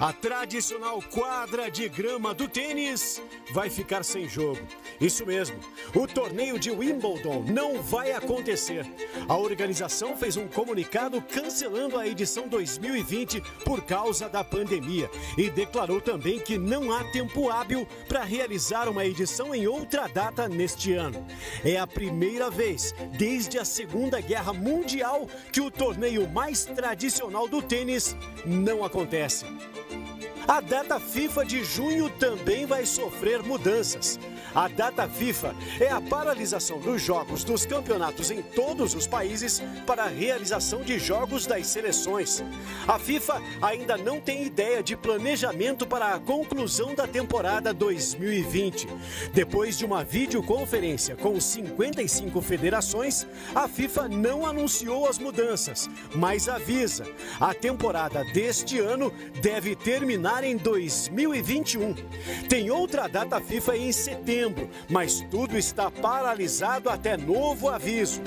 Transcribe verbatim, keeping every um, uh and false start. A tradicional quadra de grama do tênis vai ficar sem jogo. Isso mesmo, o torneio de Wimbledon não vai acontecer. A organização fez um comunicado cancelando a edição dois mil e vinte por causa da pandemia e declarou também que não há tempo hábil para realizar uma edição em outra data neste ano. É a primeira vez desde a Segunda Guerra Mundial que o torneio mais tradicional do tênis não acontece. A data FIFA de junho também vai sofrer mudanças. A data FIFA é a paralisação dos jogos dos campeonatos em todos os países para a realização de jogos das seleções. A FIFA ainda não tem ideia de planejamento para a conclusão da temporada dois mil e vinte. Depois de uma videoconferência com cinquenta e cinco federações, a FIFA não anunciou as mudanças, mas avisa: a temporada deste ano deve terminar em dois mil e vinte e um. Tem outra data FIFA em setembro, mas tudo está paralisado até novo aviso.